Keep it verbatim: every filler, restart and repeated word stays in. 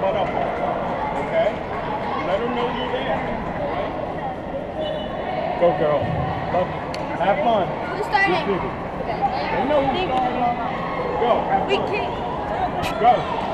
butt up on it, okay? Let her know you're there, all right? Go, girl. Love you. Have fun. Who's starting? They know who's starting. Go, have fun. We can't. Go.